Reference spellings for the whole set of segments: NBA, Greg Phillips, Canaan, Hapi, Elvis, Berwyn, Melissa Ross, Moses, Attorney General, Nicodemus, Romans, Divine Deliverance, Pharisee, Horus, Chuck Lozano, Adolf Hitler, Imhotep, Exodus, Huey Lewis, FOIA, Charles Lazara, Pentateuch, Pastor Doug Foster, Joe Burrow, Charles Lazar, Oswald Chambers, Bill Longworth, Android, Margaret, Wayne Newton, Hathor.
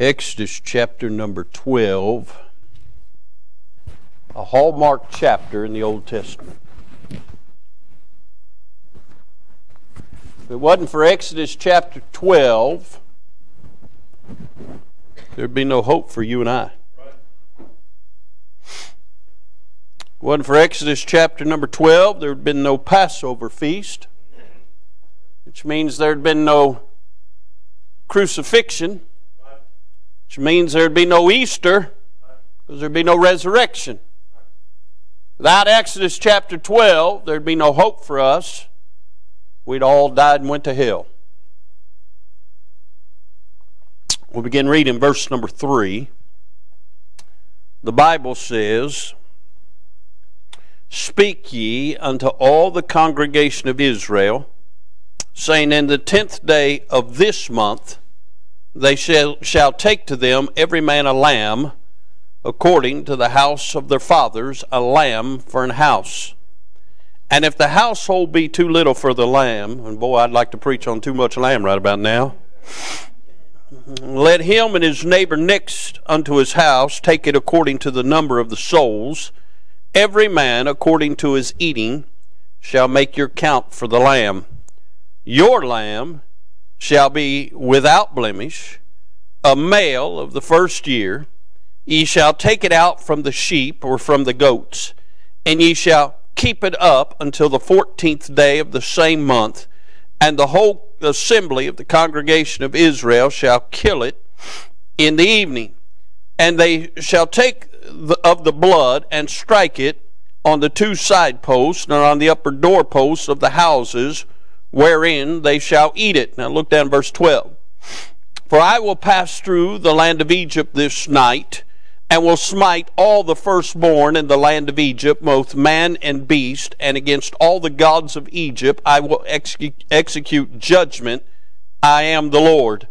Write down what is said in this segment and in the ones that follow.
Exodus chapter number 12, a hallmark chapter in the Old Testament. If it wasn't for Exodus chapter 12, there'd be no hope for you and I. If it wasn't for Exodus chapter number 12, there'd been no Passover feast, which means there'd been no crucifixion, which means there'd be no Easter, because there'd be no resurrection. Without Exodus chapter 12, there'd be no hope for us. We'd all died and went to hell. We'll begin reading verse number 3. The Bible says, "Speak ye unto all the congregation of Israel, saying, In the 10th day of this month, they shall take to them every man a lamb, according to the house of their fathers, a lamb for an house. And if the household be too little for the lamb," and boy, I'd like to preach on too much lamb right about now, "let him and his neighbor next unto his house take it according to the number of the souls. Every man according to his eating shall make your count for the lamb. Your lamb shall be without blemish, a male of the first year. Ye shall take it out from the sheep or from the goats, and ye shall keep it up until the 14th day of the same month, and the whole assembly of the congregation of Israel shall kill it in the evening. And they shall take of the blood and strike it on the two side posts and on the upper door posts of the houses wherein they shall eat it." Now look down verse 12. "For I will pass through the land of Egypt this night, and will smite all the firstborn in the land of Egypt, both man and beast, and against all the gods of Egypt I will execute judgment. I am the Lord.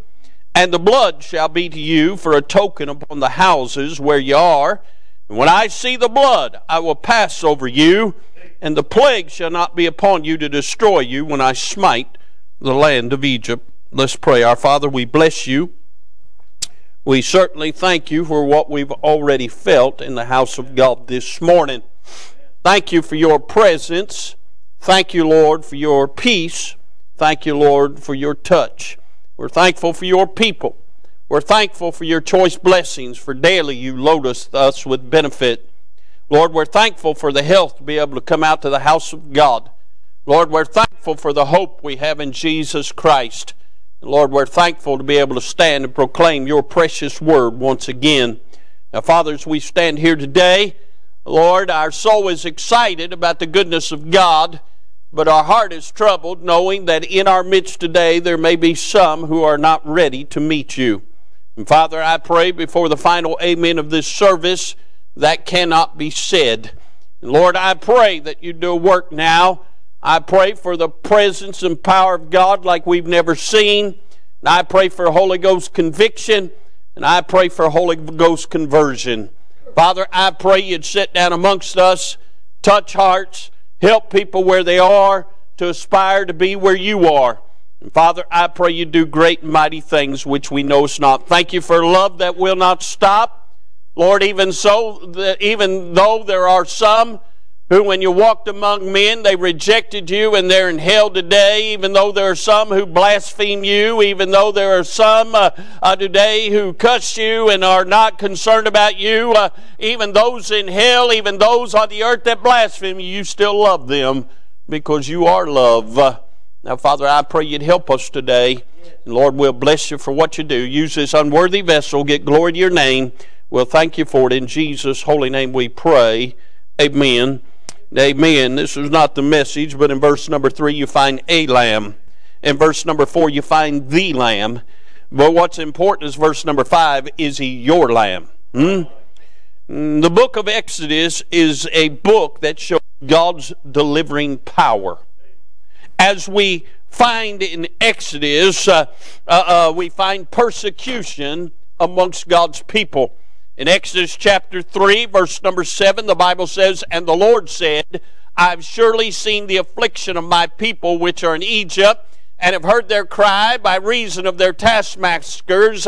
And the blood shall be to you for a token upon the houses where ye are. And when I see the blood, I will pass over you, and the plague shall not be upon you to destroy you when I smite the land of Egypt." Let's pray. Our Father, we bless you. We certainly thank you for what we've already felt in the house of God this morning. Thank you for your presence. Thank you, Lord, for your peace. Thank you, Lord, for your touch. We're thankful for your people. We're thankful for your choice blessings, for daily you load us with benefit. Lord, we're thankful for the health to be able to come out to the house of God. Lord, we're thankful for the hope we have in Jesus Christ. And Lord, we're thankful to be able to stand and proclaim your precious word once again. Now, Father, as we stand here today, Lord, our soul is excited about the goodness of God, but our heart is troubled knowing that in our midst today there may be some who are not ready to meet you. And Father, I pray before the final amen of this service, that cannot be said. And Lord, I pray that you do a work now. I pray for the presence and power of God like we've never seen. And I pray for Holy Ghost conviction. And I pray for Holy Ghost conversion. Father, I pray you'd sit down amongst us, touch hearts, help people where they are to aspire to be where you are. And Father, I pray you do great and mighty things which we know is not. Thank you for love that will not stop. Lord, even though there are some who, when you walked among men, they rejected you and they're in hell today, even though there are some who blaspheme you, even though there are some today who cuss you and are not concerned about you, even those in hell, even those on the earth that blaspheme you, you still love them because you are love. Now, Father, I pray you'd help us today. And Lord, we'll bless you for what you do. Use this unworthy vessel. Get glory to your name. Well, thank you for it. In Jesus' holy name we pray. Amen. Amen. This is not the message, but in verse number 3 you find a lamb. In verse number 4 you find the lamb. But what's important is verse number 5, is he your lamb? The book of Exodus is a book that shows God's delivering power. As we find in Exodus, we find persecution amongst God's people. In Exodus chapter 3, verse number 7, the Bible says, "And the Lord said, I've surely seen the affliction of my people which are in Egypt, and have heard their cry by reason of their taskmasters,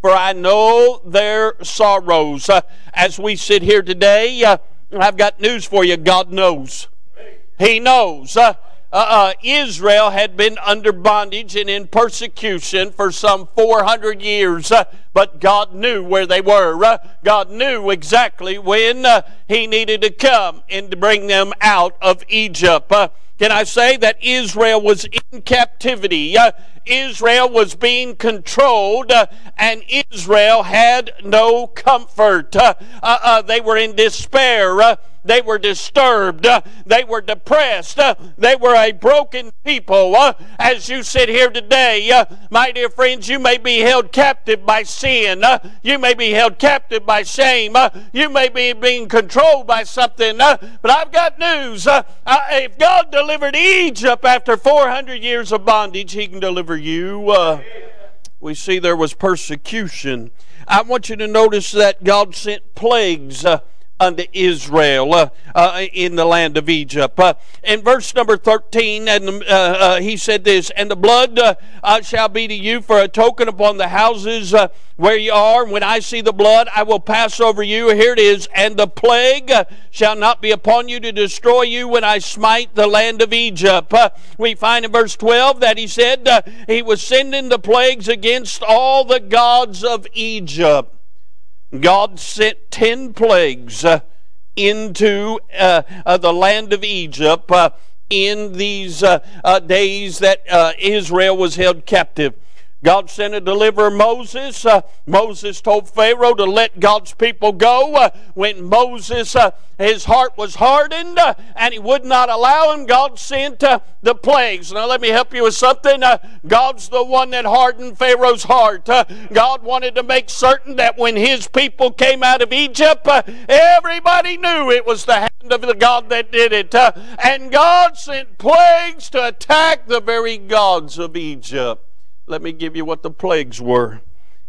for I know their sorrows. As we sit here today, I've got news for you. God knows. He knows. Israel had been under bondage and in persecution for some 400 years, but God knew where they were. God knew exactly when He needed to come and to bring them out of Egypt. Can I say that Israel was in captivity? Israel was being controlled, and Israel had no comfort. They were in despair. They were disturbed. They were depressed. They were a broken people. As you sit here today, my dear friends, you may be held captive by sin. You may be held captive by shame. You may be being controlled by something. But I've got news. If God delivered Egypt after 400 years of bondage, He can deliver you. We see there was persecution. I want you to notice that God sent plagues unto Israel in the land of Egypt. In verse number 13, and he said this, "And the blood shall be to you for a token upon the houses where ye are. When I see the blood, I will pass over you." Here it is. "And the plague shall not be upon you to destroy you when I smite the land of Egypt." We find in verse 12 that he said he was sending the plagues against all the gods of Egypt. God sent 10 plagues into the land of Egypt in these days that Israel was held captive. God sent a deliverer, Moses. Moses told Pharaoh to let God's people go. When Moses, his heart was hardened and he would not allow him, God sent the plagues. Now let me help you with something. God's the one that hardened Pharaoh's heart. God wanted to make certain that when His people came out of Egypt, everybody knew it was the hand of the God that did it. And God sent plagues to attack the very gods of Egypt. Let me give you what the plagues were.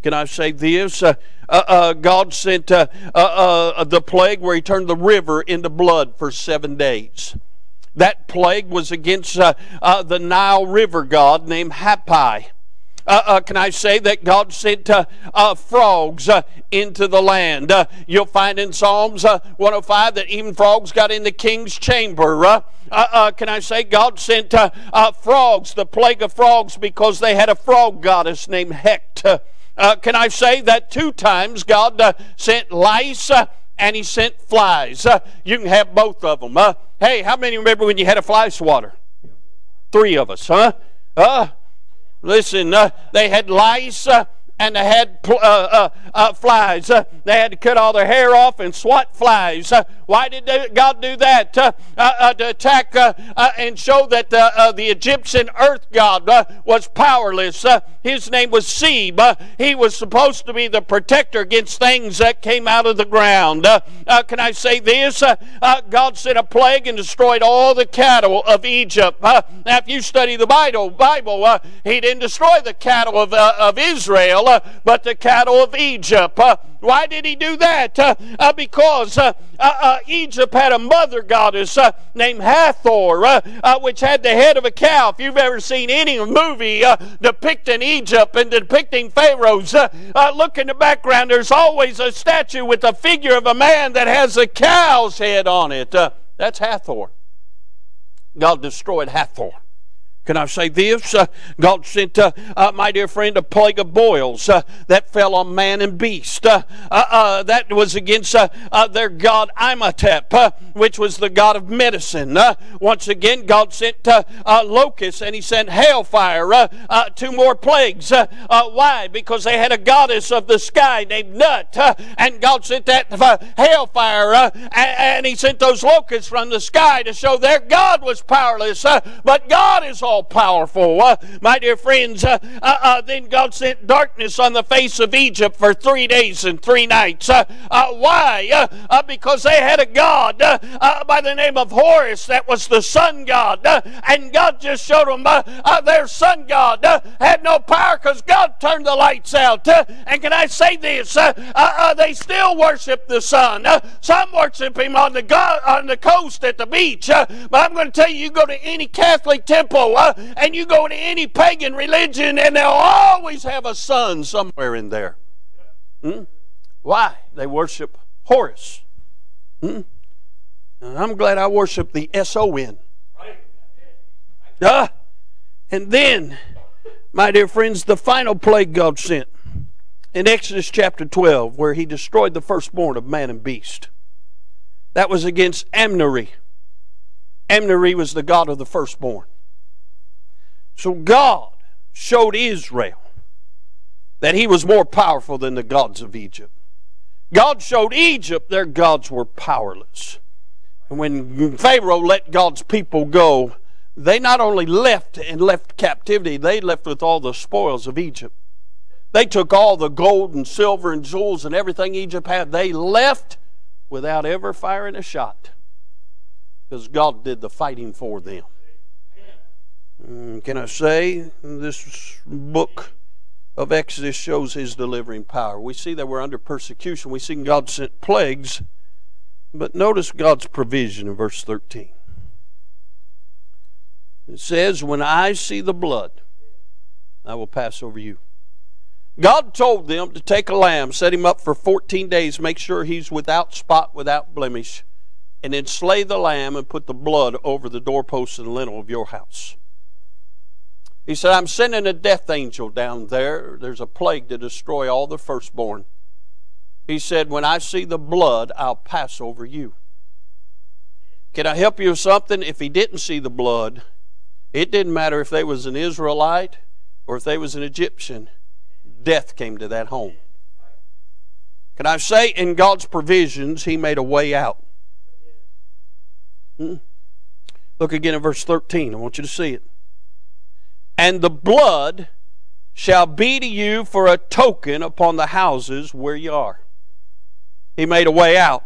Can I say this? God sent the plague where He turned the river into blood for 7 days. That plague was against the Nile River god named Hapi. Can I say that God sent frogs into the land? You'll find in Psalms 105 that even frogs got in the king's chamber. Can I say God sent frogs, the plague of frogs, because they had a frog goddess named Hecht. Can I say that 2 times God sent lice and He sent flies? You can have both of them. Hey, how many remember when you had a fly swatter? 3 of us, huh? Listen, they had lice and they had flies. They had to cut all their hair off and swat flies. Why did God do that? To attack and show that the Egyptian earth god was powerless. His name was Seeb. He was supposed to be the protector against things that came out of the ground. Can I say this? God sent a plague and destroyed all the cattle of Egypt. Now, if you study the Bible, He didn't destroy the cattle of Israel, but the cattle of Egypt. Why did He do that? Because Egypt had a mother goddess named Hathor, which had the head of a cow. If you've ever seen any movie depicting Egypt and depicting pharaohs, look in the background. There's always a statue with a figure of a man that has a cow's head on it. That's Hathor. God destroyed Hathor. Can I say this? God sent, my dear friend, a plague of boils that fell on man and beast. That was against their god Imhotep, which was the god of medicine. Once again, God sent locusts and He sent hailfire. 2 more plagues. Why? Because they had a goddess of the sky named Nut, and God sent that hailfire, and He sent those locusts from the sky to show their god was powerless, but God is all powerful. My dear friends, then God sent darkness on the face of Egypt for 3 days and 3 nights. Why? Because they had a god by the name of Horus that was the sun god, and God just showed them their sun god had no power because God turned the lights out. And can I say this? They still worship the sun. Some worship Him on the coast at the beach, but I'm going to tell you, you go to any Catholic temple, and you go to any pagan religion, and they'll always have a sun somewhere in there. Why? They worship Horus. And I'm glad I worship the S-O-N. And then, my dear friends, the final plague God sent in Exodus chapter 12, where he destroyed the firstborn of man and beast. That was against Amneri. Amneri was the god of the firstborn. So God showed Israel that he was more powerful than the gods of Egypt. God showed Egypt their gods were powerless. And when Pharaoh let God's people go, they not only left and left captivity, they left with all the spoils of Egypt. They took all the gold and silver and jewels and everything Egypt had. They left without ever firing a shot, because God did the fighting for them. Can I say, this book of Exodus shows his delivering power. We see that we're under persecution. We see God sent plagues. But notice God's provision in verse 13. It says, when I see the blood, I will pass over you. God told them to take a lamb, set him up for 14 days, make sure he's without spot, without blemish, and then slay the lamb and put the blood over the doorposts and lintel of your house. He said, I'm sending a death angel down there. There's a plague to destroy all the firstborn. He said, when I see the blood, I'll pass over you. Can I help you with something? If he didn't see the blood, it didn't matter if they was an Israelite or if they was an Egyptian. Death came to that home. Can I say, in God's provisions, he made a way out. Look again at verse 13. I want you to see it. And the blood shall be to you for a token upon the houses where you are. He made a way out.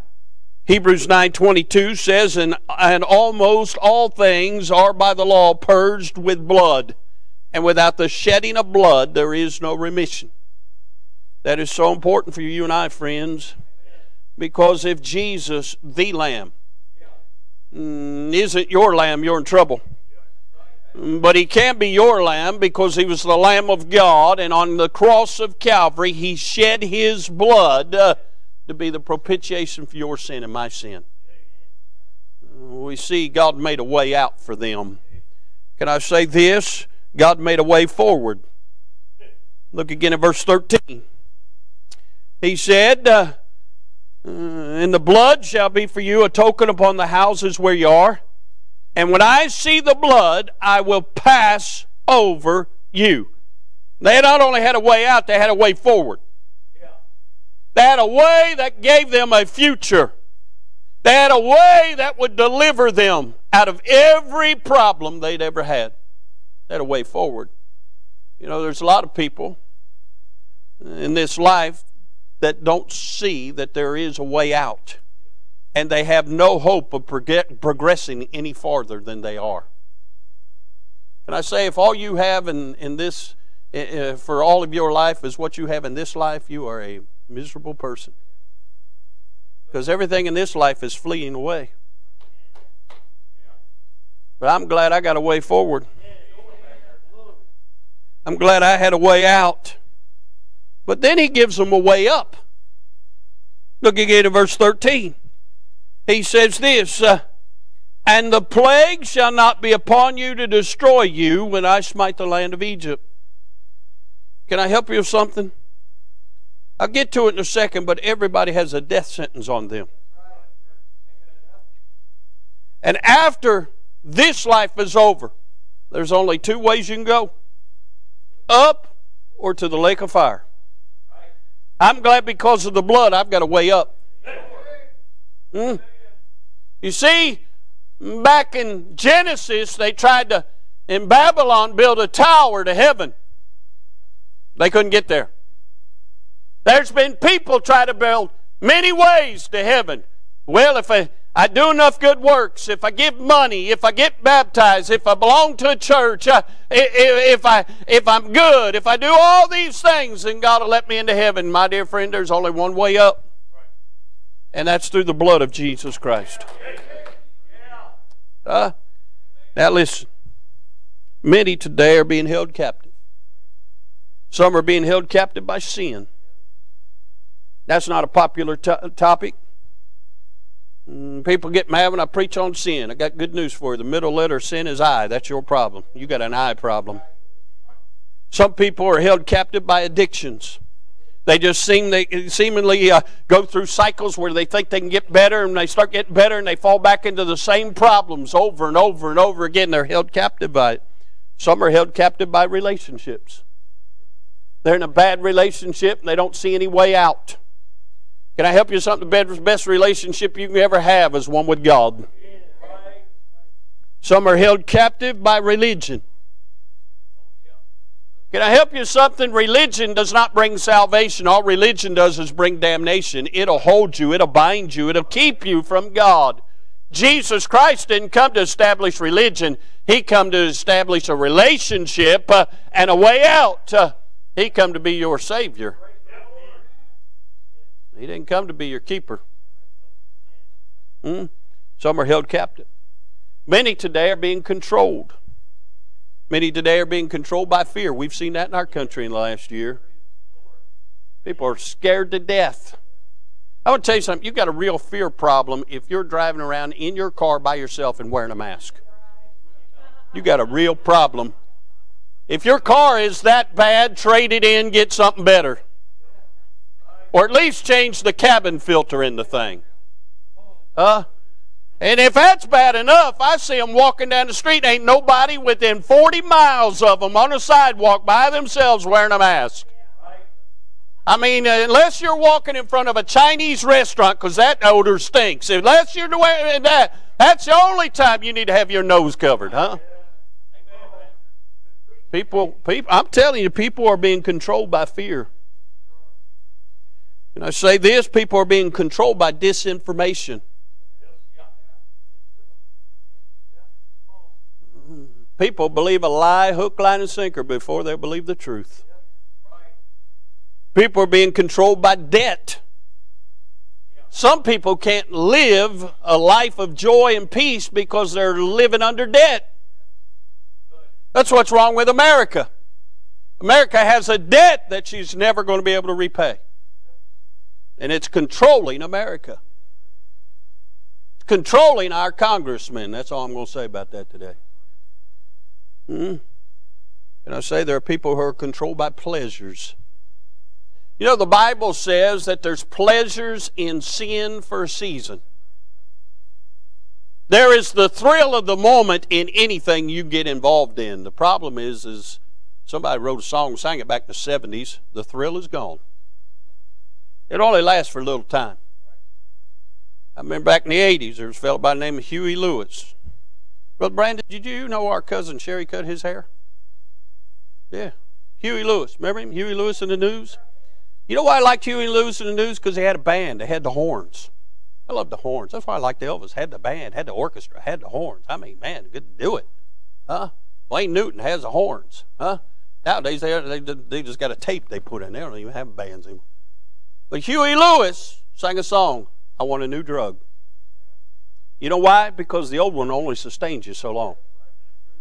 Hebrews 9:22 says, and almost all things are by the law purged with blood. And without the shedding of blood, there is no remission. That is so important for you and I, friends. Because if Jesus, the Lamb, isn't your Lamb, you're in trouble. But he can't be your Lamb, because he was the Lamb of God. And on the cross of Calvary, he shed his blood to be the propitiation for your sin and my sin. We see God made a way out for them. Can I say this? God made a way forward. Look again at verse 13. He said, and the blood shall be for you a token upon the houses where you are. And when I see the blood, I will pass over you. They not only had a way out, they had a way forward. They had a way that gave them a future. They had a way that would deliver them out of every problem they'd ever had. They had a way forward. You know, there's a lot of people in this life that don't see that there is a way out, and they have no hope of progressing any farther than they are. Can I say, if all you have in this, for all of your life is what you have in this life, you are a miserable person. Because everything in this life is fleeing away. But I'm glad I got a way forward. I'm glad I had a way out. But then he gives them a way up. Look again at verse 13. He says this, and the plague shall not be upon you to destroy you when I smite the land of Egypt. Can I help you with something? I'll get to it in a second, but everybody has a death sentence on them. And after this life is over, there's only two ways you can go. Up or to the lake of fire. I'm glad because of the blood I've got a way up. You see, back in Genesis, they tried to, in Babylon, build a tower to heaven. They couldn't get there. There's been people try to build many ways to heaven. Well, if I do enough good works, if I give money, if I get baptized, if I belong to a church, if I'm good, if I do all these things, then God will let me into heaven. My dear friend, there's only one way up. And that's through the blood of Jesus Christ. Now listen. Many today are being held captive. Some are being held captive by sin. That's not a popular topic. People get mad when I preach on sin. I got good news for you. The middle letter of sin is I. That's your problem. You got an I problem. Some people are held captive by addictions. They just seemingly go through cycles where they think they can get better, and they start getting better, and they fall back into the same problems over and over and over again. They're held captive by it. Some are held captive by relationships. They're in a bad relationship, and they don't see any way out. Can I help you something? The best relationship you can ever have is one with God. Some are held captive by religion. Can I help you something? Religion does not bring salvation. All religion does is bring damnation. It'll hold you. It'll bind you. It'll keep you from God. Jesus Christ didn't come to establish religion. He came to establish a relationship and a way out. He came to be your Savior. He didn't come to be your keeper. Some are held captive. Many today are being controlled. Many today are being controlled by fear. We've seen that in our country in the last year. People are scared to death. I want to tell you something. You've got a real fear problem if you're driving around in your car by yourself and wearing a mask. You've got a real problem. If your car is that bad, trade it in, get something better. Or at least change the cabin filter in the thing. And if that's bad enough, I see them walking down the street. Ain't nobody within 40 miles of them on a sidewalk by themselves wearing a mask. I mean, unless you're walking in front of a Chinese restaurant, because that odor stinks. Unless you're wearing that, that's the only time you need to have your nose covered, huh? People, I'm telling you, people are being controlled by fear. And I say this, people are being controlled by disinformation. People believe a lie, hook, line, and sinker before they believe the truth. People are being controlled by debt. Some people can't live a life of joy and peace because they're living under debt. That's what's wrong with America. America has a debt that she's never going to be able to repay. And it's controlling America. It's controlling our congressmen. That's all I'm going to say about that today. And I say there are people who are controlled by pleasures. You know, the Bible says that there's pleasures in sin for a season. There is the thrill of the moment in anything you get involved in. The problem is somebody wrote a song, sang it back in the 70s, the thrill is gone. It only lasts for a little time. I remember back in the 80s, there was a fellow by the name of Huey Lewis. Brother Brandon, did you know our cousin Sherry cut his hair? Yeah. Huey Lewis. Remember him? Huey Lewis in the News? You know why I liked Huey Lewis in the News? Because he had a band. They had the horns. I loved the horns. That's why I liked Elvis. Had the band, had the orchestra, had the horns. I mean, man, good to do it. Wayne Newton has the horns. Nowadays, they just got a tape they put in. They don't even have bands anymore. But Huey Lewis sang a song, I Want a New Drug. You know why? Because the old one only sustains you so long.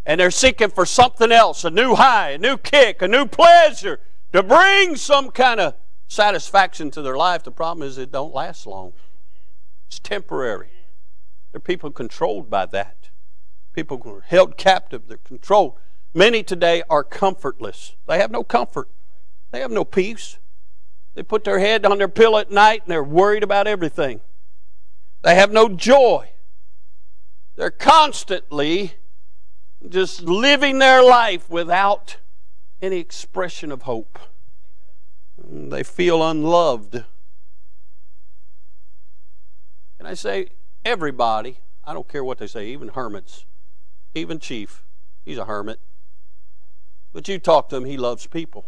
And they're seeking for something else, a new high, a new kick, a new pleasure, to bring some kind of satisfaction to their life. The problem is it don't last long. It's temporary. There are people controlled by that. People who are held captive, they're controlled. Many today are comfortless. They have no comfort. They have no peace. They put their head on their pillow at night and they're worried about everything. They have no joy. They're constantly just living their life without any expression of hope. They feel unloved. And I say, everybody, I don't care what they say, even hermits, even Chief, he's a hermit. But you talk to him, he loves people.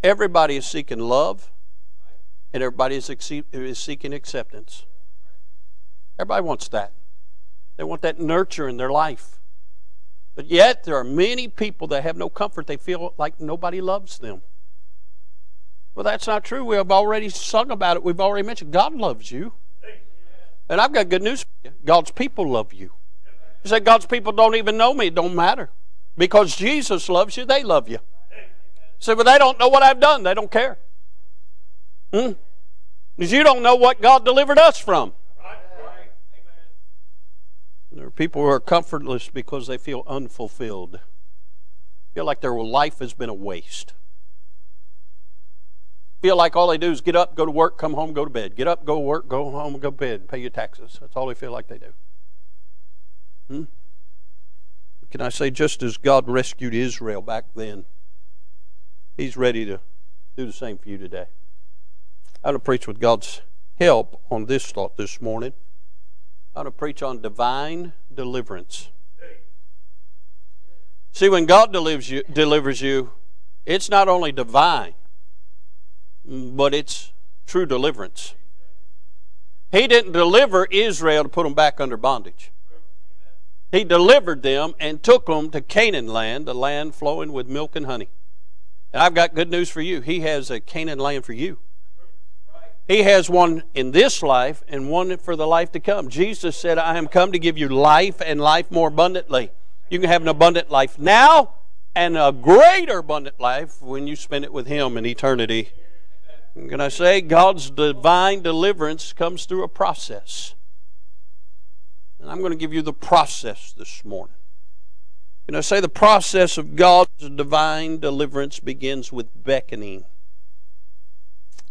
Everybody is seeking love, and everybody is seeking acceptance. Everybody wants that. They want that nurture in their life. But yet, there are many people that have no comfort. They feel like nobody loves them. Well, that's not true. We have already sung about it. We've already mentioned God loves you. And I've got good news for you. God's people love you. You say, God's people don't even know me. It don't matter. Because Jesus loves you, they love you. Say, so, but they don't know what I've done. They don't care. Because you don't know what God delivered us from. There are people who are comfortless because they feel unfulfilled. Feel like their life has been a waste. Feel like all they do is get up, go to work, come home, go to bed. Get up, go to work, go home, go to bed, pay your taxes. That's all they feel like they do. Can I say, just as God rescued Israel back then, He's ready to do the same for you today. I'm going to preach with God's help on this thought this morning. I'm going to preach on divine deliverance. See, when God delivers you, it's not only divine, but it's true deliverance. He didn't deliver Israel to put them back under bondage. He delivered them and took them to Canaan land, the land flowing with milk and honey. And I've got good news for you. He has a Canaan land for you. He has one in this life and one for the life to come. Jesus said, I am come to give you life and life more abundantly. You can have an abundant life now and a greater abundant life when you spend it with Him in eternity. And can I say, God's divine deliverance comes through a process. And I'm going to give you the process this morning. You know, say the process of God's divine deliverance begins with beckoning.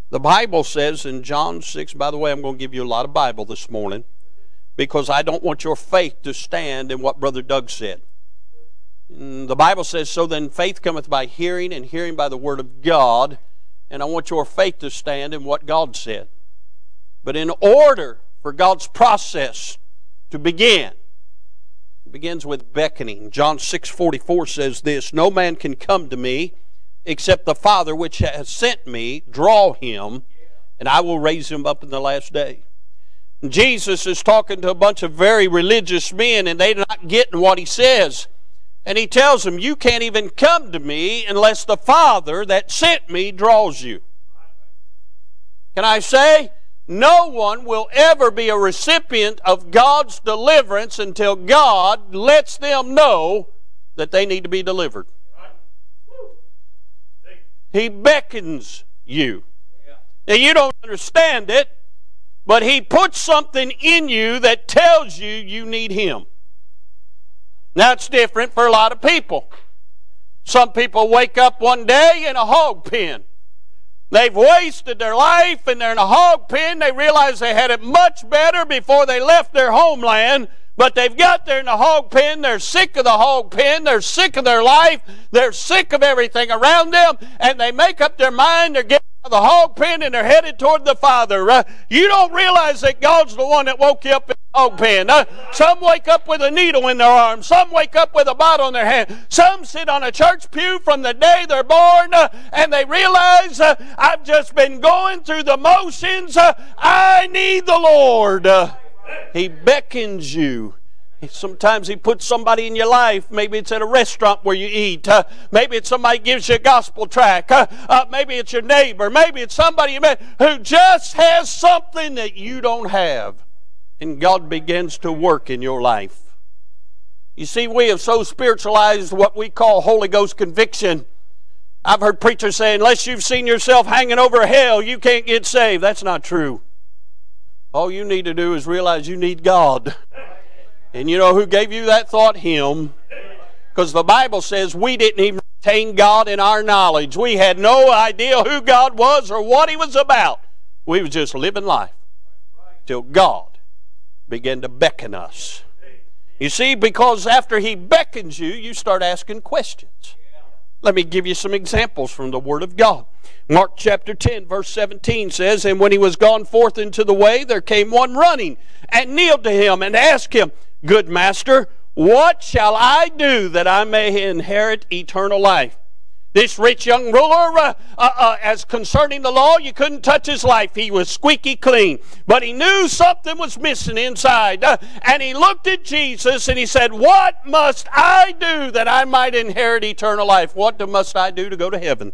The Bible says in John 6, by the way, I'm going to give you a lot of Bible this morning because I don't want your faith to stand in what Brother Doug said. The Bible says, so then faith cometh by hearing, and hearing by the word of God. And I want your faith to stand in what God said. But in order for God's process to begin, it begins with beckoning. John 6:44 says this, no man can come to me except the Father which has sent me draw him, and I will raise him up in the last day. And Jesus is talking to a bunch of very religious men, and they're not getting what He says. And He tells them, you can't even come to me unless the Father that sent me draws you. Can I say, no one will ever be a recipient of God's deliverance until God lets them know that they need to be delivered. He beckons you. Now, you don't understand it, but He puts something in you that tells you you need Him. Now, it's different for a lot of people. Some people wake up one day in a hog pen. They've wasted their life and they're in a hog pen. They realize they had it much better before they left their homeland, but they've got there in the hog pen. They're sick of the hog pen. They're sick of their life. They're sick of everything around them, and they make up their mind. They're getting out of the hog pen and they're headed toward the Father. You don't realize that God's the one that woke you up in the hog pen. Some wake up with a needle in their arm. Some wake up with a bottle in their hand. Some sit on a church pew from the day they're born, and they realize, I've just been going through the motions. I need the Lord. He beckons you. Sometimes He puts somebody in your life. Maybe it's at a restaurant where you eat. Maybe it's somebody gives you a gospel track. Maybe it's your neighbor. Maybe it's somebody you met who just has something that you don't have. And God begins to work in your life. You see, we have so spiritualized what we call Holy Ghost conviction. I've heard preachers say, unless you've seen yourself hanging over hell, you can't get saved. That's not true. All you need to do is realize you need God. And you know who gave you that thought? Him. Because the Bible says we didn't even retain God in our knowledge. We had no idea who God was or what He was about. We were just living life till God began to beckon us. You see, because after He beckons you, you start asking questions. Let me give you some examples from the Word of God. Mark chapter 10, verse 17 says, and when he was gone forth into the way, there came one running, and kneeled to him, and asked him, good master, what shall I do that I may inherit eternal life? This rich young ruler, as concerning the law, you couldn't touch his life. He was squeaky clean. But he knew something was missing inside. And he looked at Jesus and he said, what must I do that I might inherit eternal life? What must I do to go to heaven?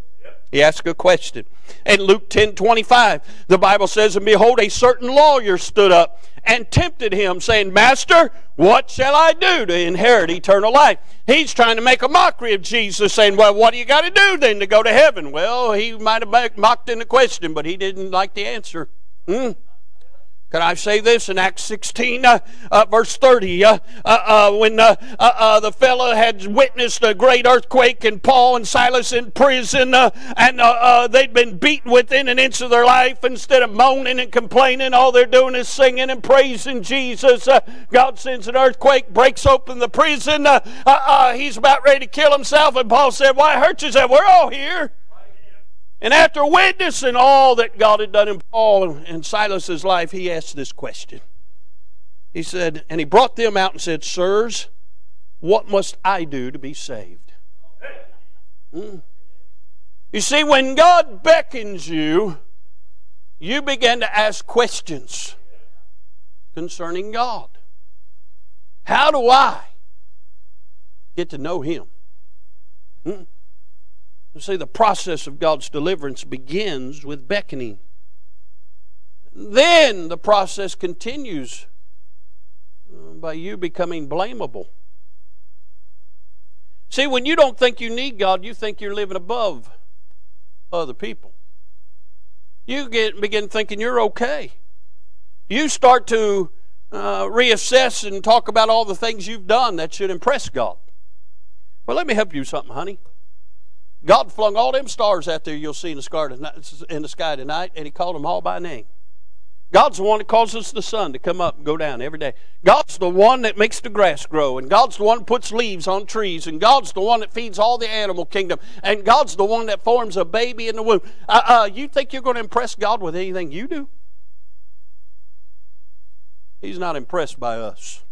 He asked a question. In Luke 10:25, the Bible says, and behold, a certain lawyer stood up and tempted him, saying, master, what shall I do to inherit eternal life? He's trying to make a mockery of Jesus, saying, well, what do you got to do then to go to heaven? Well, he might have mocked in the question, but he didn't like the answer. Could I say this in Acts 16, verse 30, when the fellow had witnessed a great earthquake and Paul and Silas in prison, and they'd been beaten within an inch of their life. Instead of moaning and complaining, all they're doing is singing and praising Jesus. God sends an earthquake, breaks open the prison. He's about ready to kill himself, and Paul said, "Why hurt you?" He said, "We're all here." And after witnessing all that God had done in Paul and Silas's life, he asked this question. He said, and he brought them out and said, "Sirs, what must I do to be saved?" You see, when God beckons you, you begin to ask questions concerning God. How do I get to know Him? See, the process of God's deliverance begins with beckoning. Then the process continues by you becoming blamable. See, when you don't think you need God, you think you're living above other people. You begin thinking you're okay. You start to reassess and talk about all the things you've done that should impress God. Well, let me help you something, honey. God flung all them stars out there you'll see in the sky tonight, and He called them all by name. God's the one that causes the sun to come up and go down every day. God's the one that makes the grass grow, and God's the one that puts leaves on trees, and God's the one that feeds all the animal kingdom, and God's the one that forms a baby in the womb. You think you're going to impress God with anything you do? He's not impressed by us.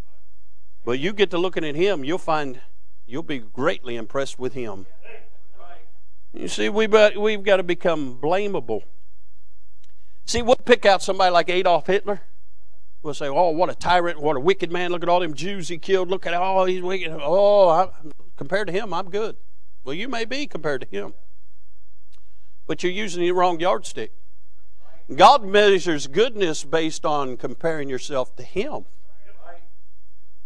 But you get to looking at Him, you'll find you'll be greatly impressed with Him. You see, we've got to become blamable. See, we'll pick out somebody like Adolf Hitler. We'll say, "Oh, what a tyrant, what a wicked man. Look at all them Jews he killed. Look at all he's wicked. Oh, compared to him, I'm good." Well, you may be compared to him. But you're using the wrong yardstick. God measures goodness based on comparing yourself to Him.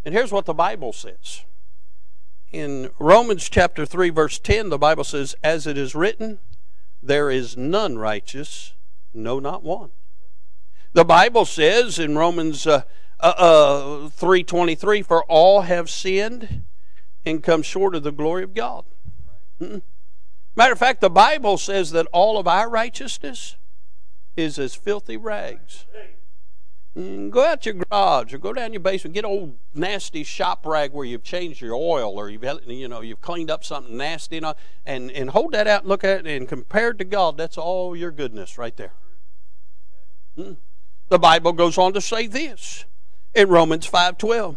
And here's what the Bible says. In Romans chapter 3, verse 10, the Bible says, "As it is written, there is none righteous, no, not one." The Bible says in Romans 3:23, "For all have sinned and come short of the glory of God." Matter of fact, the Bible says that all of our righteousness is as filthy rags. Go out your garage or go down your basement, get old nasty shop rag where you've changed your oil or you've cleaned up something nasty, and hold that out and look at it, and compared to God, that's all your goodness right there. The Bible goes on to say this in Romans 5:12,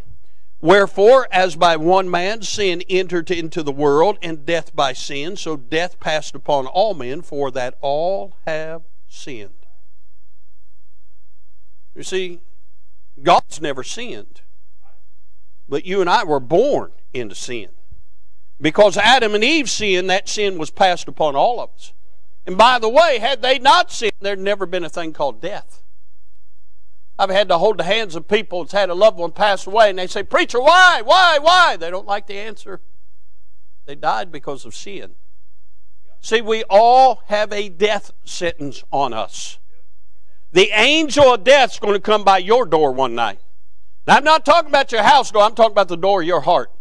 "Wherefore, as by one man sin entered into the world, and death by sin, so death passed upon all men, for that all have sinned." You see, God's never sinned. But you and I were born into sin. Because Adam and Eve sinned, that sin was passed upon all of us. And by the way, had they not sinned, there'd never been a thing called death. I've had to hold the hands of people that's had a loved one pass away, and they say, "Preacher, why? They don't like the answer. They died because of sin. See, we all have a death sentence on us. The angel of death's going to come by your door one night. Now, I'm not talking about your house door. I'm talking about the door of your heart.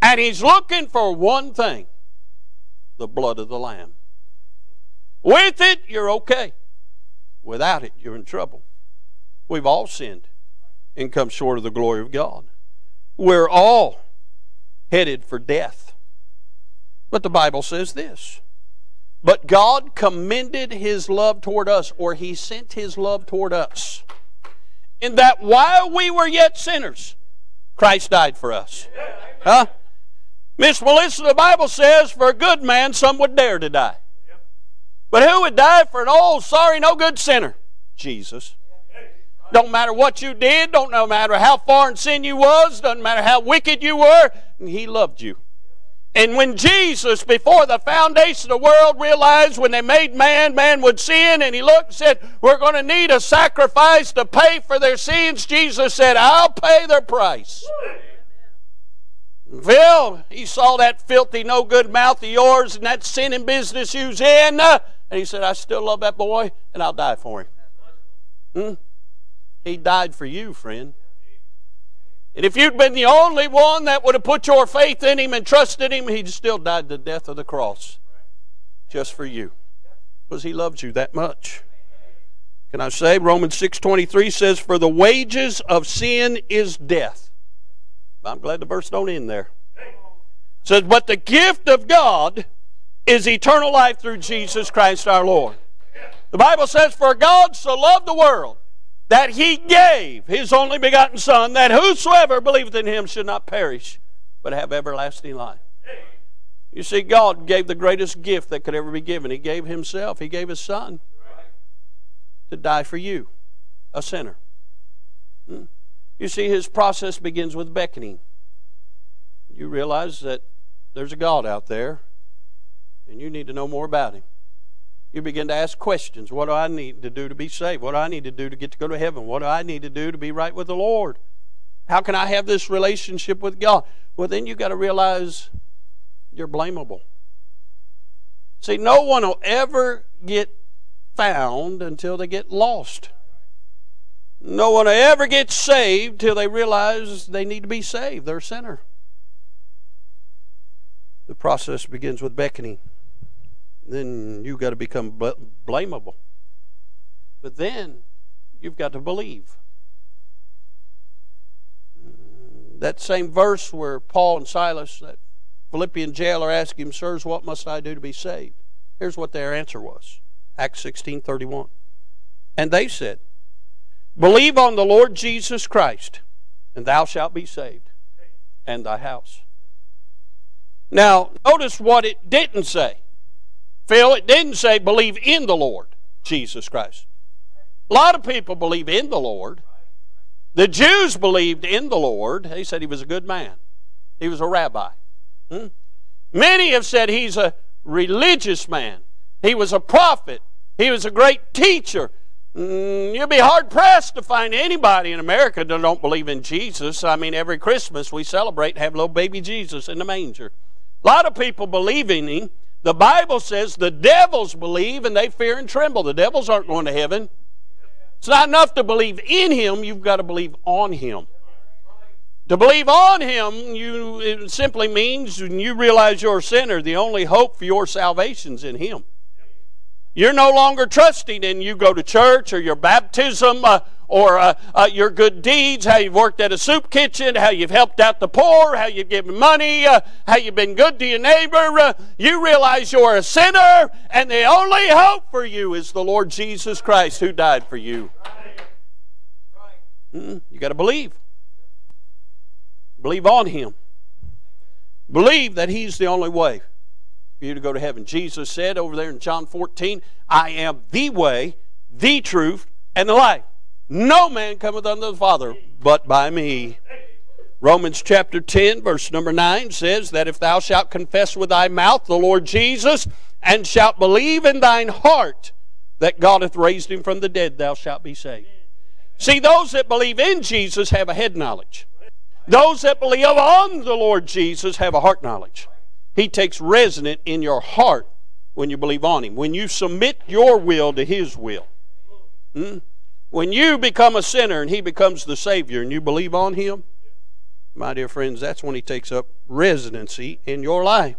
And he's looking for one thing: the blood of the Lamb. With it, you're okay. Without it, you're in trouble. We've all sinned and come short of the glory of God. We're all headed for death. But the Bible says this: "But God commended His love toward us," or He sent His love toward us, "in that while we were yet sinners, Christ died for us." Huh? Miss Melissa, the Bible says for a good man some would dare to die. But who would die for an old, sorry, no good sinner? Jesus. Don't matter what you did, don't matter how far in sin you was, doesn't matter how wicked you were, He loved you. And when Jesus, before the foundation of the world, realized when they made man, man would sin, and He looked and said, "We're going to need a sacrifice to pay for their sins," Jesus said, "I'll pay their price." Phil, He saw that filthy, no good mouth of yours and that sinning business you's in, and He said, "I still love that boy, and I'll die for him." He died for you, friend. And if you'd been the only one that would have put your faith in Him and trusted Him, He'd still died the death of the cross just for you, because He loved you that much. Can I say, Romans 6:23 says, "For the wages of sin is death." I'm glad the verse don't end there. It says, "But the gift of God is eternal life through Jesus Christ our Lord." The Bible says, "For God so loved the world that He gave His only begotten Son, that whosoever believeth in Him should not perish, but have everlasting life." You see, God gave the greatest gift that could ever be given. He gave Himself. He gave His Son to die for you, a sinner. You see, His process begins with beckoning. You realize that there's a God out there, and you need to know more about Him. You begin to ask questions. What do I need to do to be saved? What do I need to do to get to go to heaven? What do I need to do to be right with the Lord? How can I have this relationship with God? Well, then you've got to realize you're blameable. See, no one will ever get found until they get lost. No one will ever get saved till they realize they need to be saved. They're a sinner. The process begins with beckoning. Then you've got to become blamable. But then you've got to believe. That same verse where Paul and Silas, that Philippian jailer, asked him, "Sirs, what must I do to be saved?" Here's what their answer was. Acts 16:31. "And they said, Believe on the Lord Jesus Christ, and thou shalt be saved, and thy house." Now, notice what it didn't say. Phil, it didn't say believe in the Lord Jesus Christ. A lot of people believe in the Lord. The Jews believed in the Lord. They said He was a good man. He was a rabbi. Many have said He's a religious man. He was a prophet. He was a great teacher. You'd be hard-pressed to find anybody in America that don't believe in Jesus. I mean, every Christmas we celebrate and have little baby Jesus in the manger. A lot of people believe in Him. The Bible says the devils believe and they fear and tremble. The devils aren't going to heaven. It's not enough to believe in Him. You've got to believe on Him. To believe on Him, it simply means when you realize you're a sinner, the only hope for your salvation's in Him. You're no longer trusting in you go to church or your baptism or your good deeds, how you've worked at a soup kitchen, how you've helped out the poor, how you've given money, how you've been good to your neighbor. You realize you're a sinner, and the only hope for you is the Lord Jesus Christ who died for you. You got to believe. Believe on Him. Believe that He's the only way for you to go to heaven. Jesus said over there in John 14, "I am the way, the truth, and the life. No man cometh unto the Father but by me." Romans chapter 10, verse number 9 says that if thou shalt confess with thy mouth the Lord Jesus, and shalt believe in thine heart that God hath raised Him from the dead, thou shalt be saved. See, those that believe in Jesus have a head knowledge. Those that believe on the Lord Jesus have a heart knowledge. He takes residence in your heart when you believe on Him. When you submit your will to His will. When you become a sinner and He becomes the Savior and you believe on Him, my dear friends, that's when He takes up residency in your life.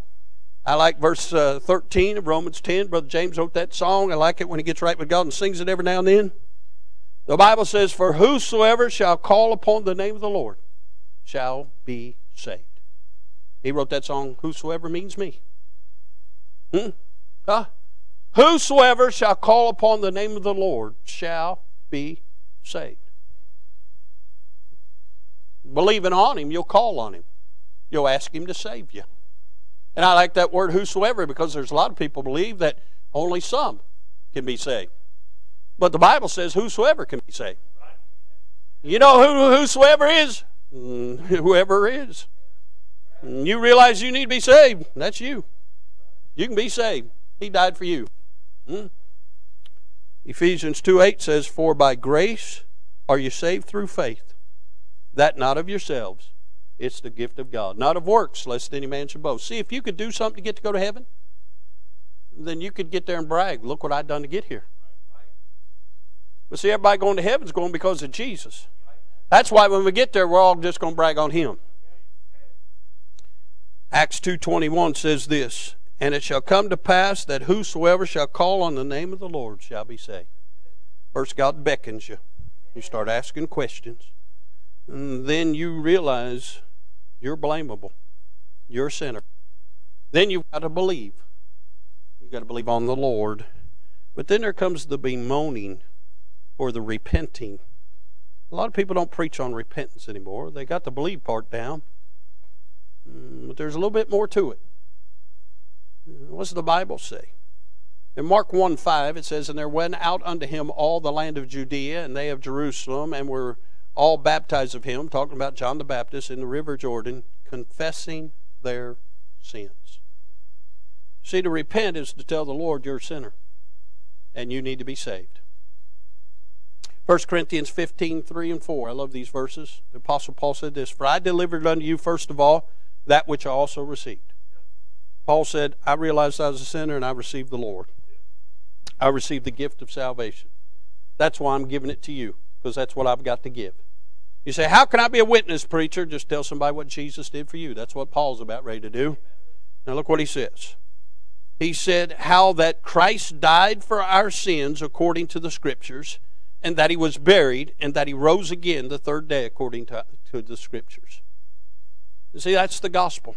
I like verse 13 of Romans 10. Brother James wrote that song. I like it when he gets right with God and sings it every now and then. The Bible says, "For whosoever shall call upon the name of the Lord shall be saved." He wrote that song, "Whosoever means me." Whosoever shall call upon the name of the Lord shall be saved. Believing on Him, you'll call on Him. You'll ask Him to save you. And I like that word "whosoever" because there's a lot of people believe that only some can be saved. But the Bible says whosoever can be saved. You know who whosoever is? Whoever is. You realize you need to be saved. That's you. You can be saved. He died for you. Ephesians 2:8 says, "For by grace are you saved through faith, that not of yourselves. It's the gift of God, not of works, lest any man should boast." See, if you could do something to get to go to heaven, then you could get there and brag, "Look what I've done to get here." But see, everybody going to heaven is going because of Jesus. That's why when we get there, we're all just going to brag on him. Acts 2:21 says this, "And it shall come to pass that whosoever shall call on the name of the Lord shall be saved." First, God beckons you. You start asking questions. And then you realize you're blameable. You're a sinner. Then you've got to believe. You've got to believe on the Lord. But then there comes the bemoaning or the repenting. A lot of people don't preach on repentance anymore. They got the believe part down. But there's a little bit more to it. What's the Bible say? In Mark 1:5 it says, "And there went out unto him all the land of Judea, and they of Jerusalem, and were all baptized of him," talking about John the Baptist, "in the river Jordan, confessing their sins." See, to repent is to tell the Lord you're a sinner, and you need to be saved. 1 Corinthians 15:3 and 4. I love these verses. The Apostle Paul said this, "For I delivered unto you first of all that which I also received." Paul said, "I realized I was a sinner and I received the Lord. I received the gift of salvation. That's why I'm giving it to you, because that's what I've got to give." You say, "How can I be a witness, preacher?" Just tell somebody what Jesus did for you. That's what Paul's about ready to do. Now look what he says. He said, "How that Christ died for our sins according to the Scriptures, and that he was buried, and that he rose again the third day according to the Scriptures." You see, that's the gospel.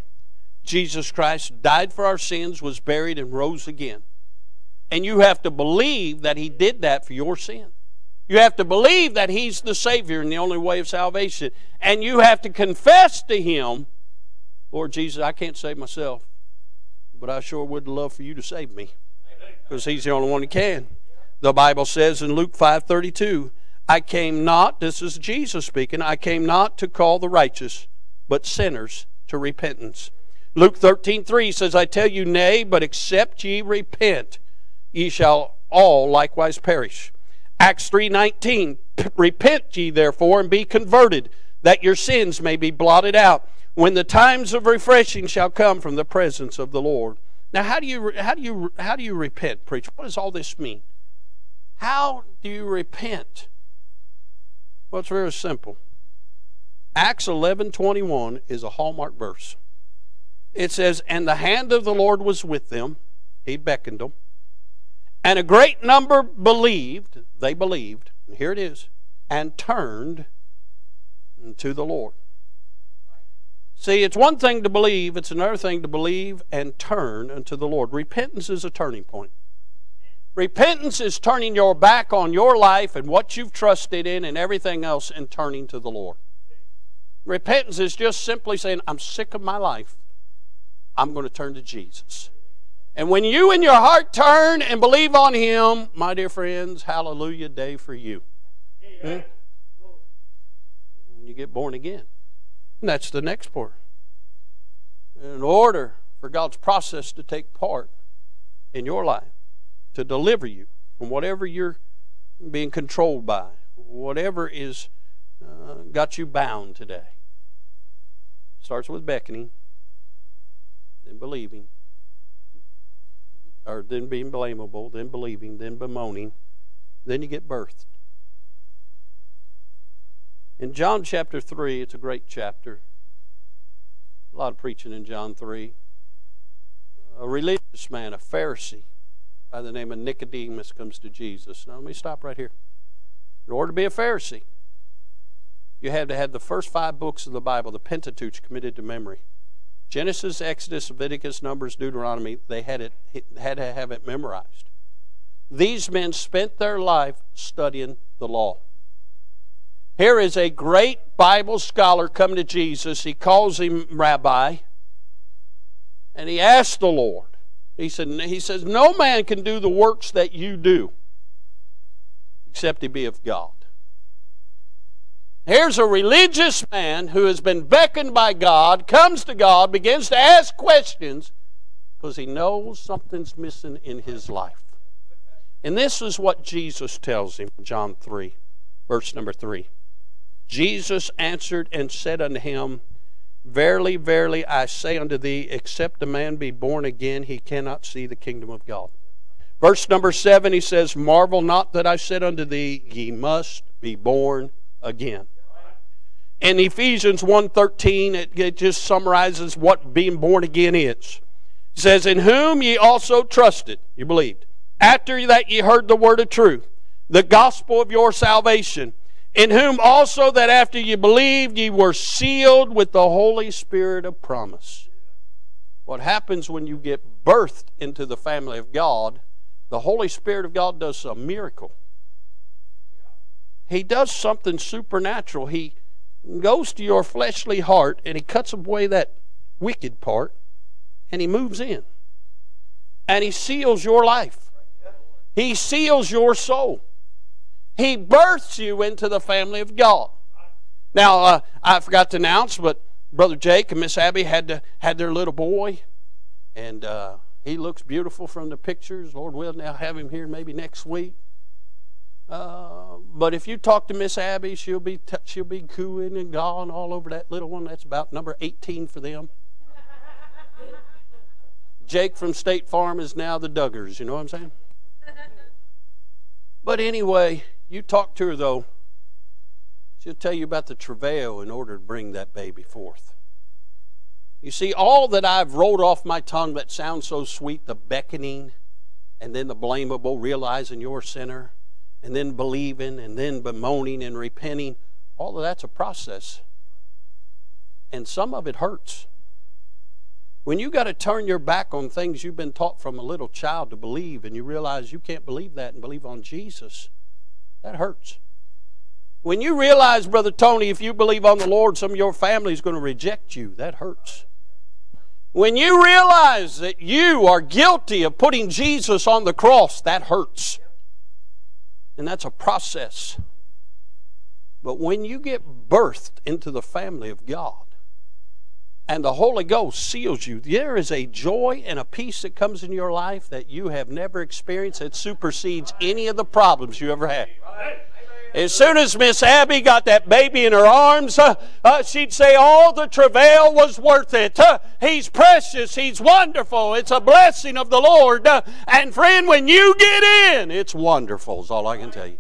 Jesus Christ died for our sins, was buried, and rose again. And you have to believe that he did that for your sin. You have to believe that he's the Savior and the only way of salvation. And you have to confess to him, "Lord Jesus, I can't save myself, but I sure would love for you to save me," because he's the only one who can. The Bible says in Luke 5:32, "I came not," this is Jesus speaking, "I came not to call the righteous, but sinners to repentance." Luke 13:3 says, "I tell you, nay, but except ye repent, ye shall all likewise perish." Acts 3:19, "Repent ye therefore, and be converted, that your sins may be blotted out, when the times of refreshing shall come from the presence of the Lord." Now, how do you repent, preacher? What does all this mean? How do you repent? Well, it's very simple. Acts 11:21 is a hallmark verse. It says, "And the hand of the Lord was with them." He beckoned them. "And a great number believed," they believed, and here it is, "and turned to the Lord." See, it's one thing to believe, it's another thing to believe and turn unto the Lord. Repentance is a turning point. Repentance is turning your back on your life and what you've trusted in and everything else and turning to the Lord. Repentance is just simply saying, "I'm sick of my life. I'm going to turn to Jesus." And when you in your heart turn and believe on him, my dear friends, hallelujah day for you. You get born again. And that's the next part. In order for God's process to take part in your life, to deliver you from whatever you're being controlled by, whatever is got you bound today, starts with beckoning, then believing, or then being blameable, then believing, then bemoaning, then you get birthed. In John chapter 3, it's a great chapter. A lot of preaching in John 3. A religious man, a Pharisee, by the name of Nicodemus, comes to Jesus. Now let me stop right here. In order to be a Pharisee, you had to have the first 5 books of the Bible, the Pentateuch, committed to memory. Genesis, Exodus, Leviticus, Numbers, Deuteronomy, they had to have it memorized. These men spent their life studying the law. Here is a great Bible scholar come to Jesus. He calls him Rabbi, and he asked the Lord. He says, "No man can do the works that you do except he be of God." Here's a religious man who has been beckoned by God, comes to God, begins to ask questions because he knows something's missing in his life. And this is what Jesus tells him in John 3, verse number 3. "Jesus answered and said unto him, Verily, verily, I say unto thee, except a man be born again, he cannot see the kingdom of God." Verse number 7, he says, "Marvel not that I said unto thee, ye must be born again." In Ephesians 1:13, it just summarizes what being born again is. It says, "In whom ye also trusted," you believed, "after that ye heard the word of truth, the gospel of your salvation, in whom also that after ye believed ye were sealed with the Holy Spirit of promise." What happens when you get birthed into the family of God, the Holy Spirit of God does a miracle. He does something supernatural. He goes to your fleshly heart and He cuts away that wicked part and He moves in. And He seals your life. He seals your soul. He births you into the family of God. Now, I forgot to announce, but Brother Jake and Miss Abby had their little boy, and he looks beautiful from the pictures. Lord willing, they'll have him here maybe next week. But if you talk to Miss Abby, she'll be cooing and gawing all over that little one. That's about number 18 for them. Jake from State Farm is now the Duggars. You know what I'm saying? But anyway, you talk to her though, she'll tell you about the travail in order to bring that baby forth. You see, all that I've rolled off my tongue that sounds so sweet, the beckoning, and then the blamable, realizing you're a sinner, and then believing, and then bemoaning and repenting, all of that's a process. And some of it hurts. When you got to turn your back on things you've been taught from a little child to believe, and you realize you can't believe that and believe on Jesus, that hurts. When you realize, Brother Tony, if you believe on the Lord, some of your family is going to reject you, that hurts. When you realize that you are guilty of putting Jesus on the cross, that hurts. And that's a process. But when you get birthed into the family of God, and the Holy Ghost seals you, there is a joy and a peace that comes in your life that you have never experienced, that supersedes any of the problems you ever had. As soon as Miss Abby got that baby in her arms, she'd say, "All the travail was worth it. He's precious. He's wonderful. It's a blessing of the Lord." And friend, when you get in, it's wonderful is all I can tell you.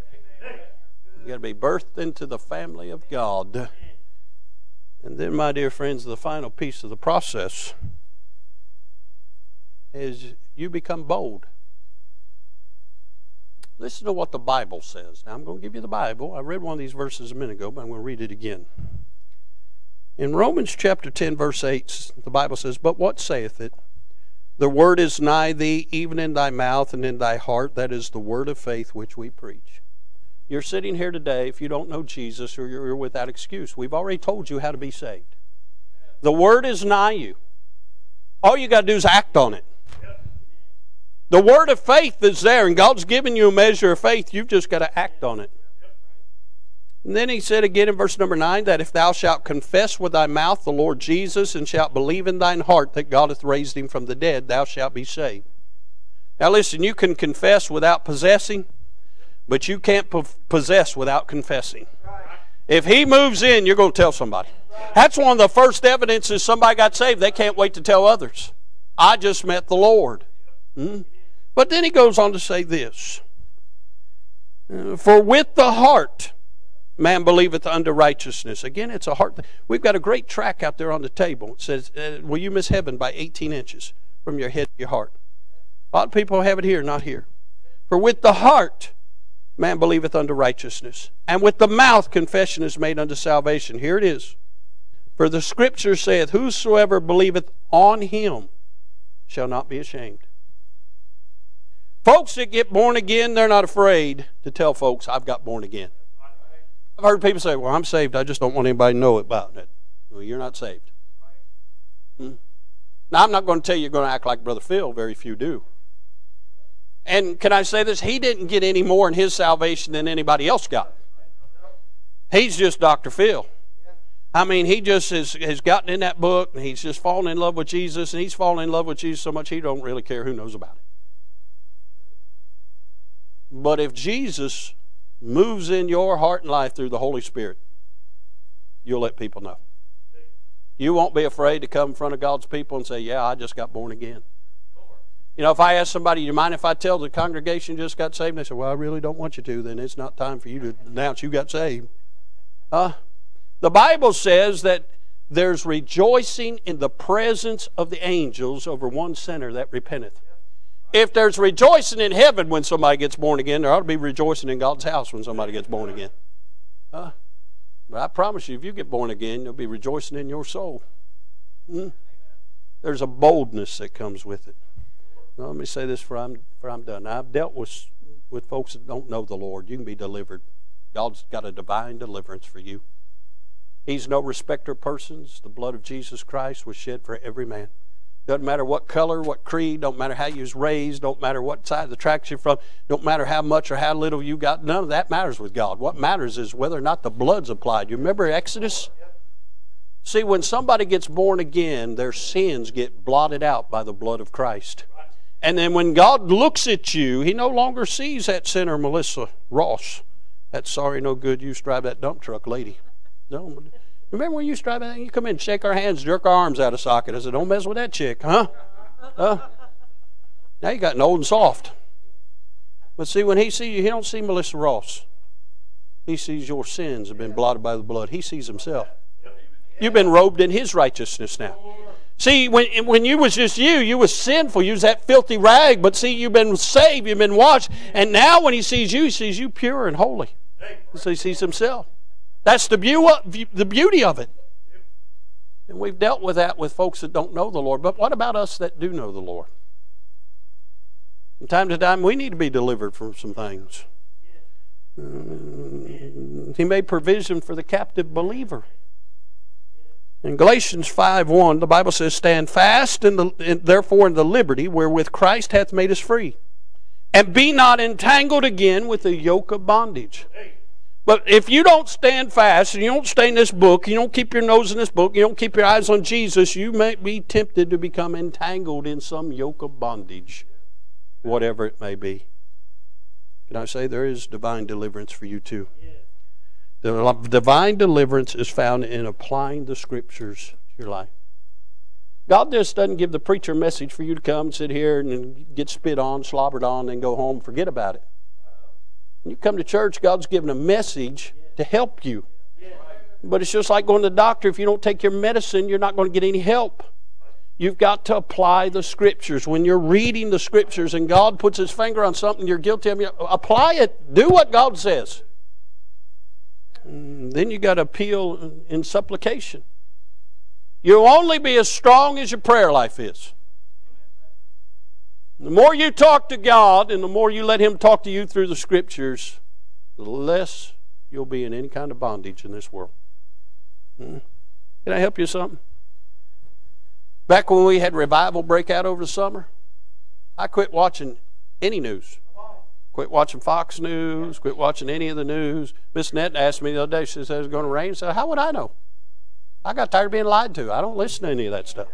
You've got to be birthed into the family of God. And then, my dear friends, the final piece of the process is you become bold. Listen to what the Bible says. Now, I'm going to give you the Bible. I read one of these verses a minute ago, but I'm going to read it again. In Romans chapter 10, verse 8, the Bible says, "But what saith it? The word is nigh thee, even in thy mouth and in thy heart. That is the word of faith which we preach." You're sitting here today, if you don't know Jesus, or you're without excuse. We've already told you how to be saved. The word is nigh you. All you got to do is act on it. The word of faith is there, and God's given you a measure of faith. You've just got to act on it. And then he said again in verse number 9, that if thou shalt confess with thy mouth the Lord Jesus, and shalt believe in thine heart that God hath raised him from the dead, thou shalt be saved. Now listen, you can confess without possessing, but you can't possess without confessing. If he moves in, you're going to tell somebody. That's one of the first evidences somebody got saved. They can't wait to tell others. "I just met the Lord." But then he goes on to say this. "For with the heart man believeth unto righteousness." Again, it's a heart. We've got a great track out there on the table. It says, "Will you miss heaven by 18 inches from your head to your heart?" A lot of people have it here, not here. "For with the heart man believeth unto righteousness, and with the mouth confession is made unto salvation." Here it is. "For the scripture saith, whosoever believeth on him shall not be ashamed." Folks that get born again, they're not afraid to tell folks, "I've got born again." I've heard people say, "Well, I'm saved, I just don't want anybody to know about it." Well, you're not saved. Now, I'm not going to tell you you're going to act like Brother Phil. Very few do. And can I say this? He didn't get any more in his salvation than anybody else got. He's just Dr. Phil. I mean, he just has gotten in that book, and he's just fallen in love with Jesus, and he's fallen in love with Jesus so much he don't really care who knows about it. But if Jesus moves in your heart and life through the Holy Spirit, you'll let people know. You won't be afraid to come in front of God's people and say, "Yeah, I just got born again." You know, if I ask somebody, do you mind if I tell the congregation just got saved? And they say, well, I really don't want you to. Then it's not time for you to announce you got saved. The Bible says that there's rejoicing in the presence of the angels over one sinner that repenteth. If there's rejoicing in heaven when somebody gets born again, there ought to be rejoicing in God's house when somebody gets born again. But I promise you, if you get born again, you'll be rejoicing in your soul. There's a boldness that comes with it. Now, let me say this before I'm done. Now, I've dealt with folks that don't know the Lord. You can be delivered. God's got a divine deliverance for you. He's no respecter of persons. The blood of Jesus Christ was shed for every man. Doesn't matter what color, what creed, don't matter how you was raised, don't matter what side of the tracks you're from, don't matter how much or how little you got. None of that matters with God. What matters is whether or not the blood's applied. You remember Exodus? See, when somebody gets born again, their sins get blotted out by the blood of Christ. And then when God looks at you, He no longer sees that sinner, Melissa Ross. That sorry, no good, used to drive that dump truck lady. No. Remember when you used to drive that? You come in, shake our hands, jerk our arms out of socket. I said, don't mess with that chick, huh? Now you got old and soft. But see, when He sees you, He don't see Melissa Ross. He sees your sins have been blotted by the blood. He sees Himself. You've been robed in His righteousness now. See, when you was just you was sinful. You was that filthy rag. But see, you've been saved. You've been washed. And now when He sees you pure and holy. So He sees Himself. That's the beauty of it. And we've dealt with that with folks that don't know the Lord. But what about us that do know the Lord? From time to time, we need to be delivered from some things. He made provision for the captive believer. In Galatians 5:1, the Bible says, stand fast, therefore, in the liberty wherewith Christ hath made us free. And be not entangled again with the yoke of bondage. But if you don't stand fast, and you don't stay in this book, you don't keep your nose in this book, you don't keep your eyes on Jesus, you may be tempted to become entangled in some yoke of bondage, whatever it may be. Can I say there is divine deliverance for you too? The divine deliverance is found in applying the Scriptures to your life. God just doesn't give the preacher a message for you to come and sit here and get spit on, slobbered on, and go home, forget about it. When you come to church, God's given a message to help you. But it's just like going to the doctor. If you don't take your medicine, you're not going to get any help. You've got to apply the Scriptures. When you're reading the Scriptures and God puts His finger on something you're guilty of, apply it. Do what God says. Then you got to appeal in supplication. You'll only be as strong as your prayer life is. The more you talk to God and the more you let Him talk to you through the Scriptures, the less you'll be in any kind of bondage in this world. Can I help you something? Back when we had revival break out over the summer, I quit watching any news. Quit watching Fox News, quit watching any of the news. Miss Nett asked me the other day, she said it was going to rain. I said, how would I know? I got tired of being lied to. I don't listen to any of that stuff.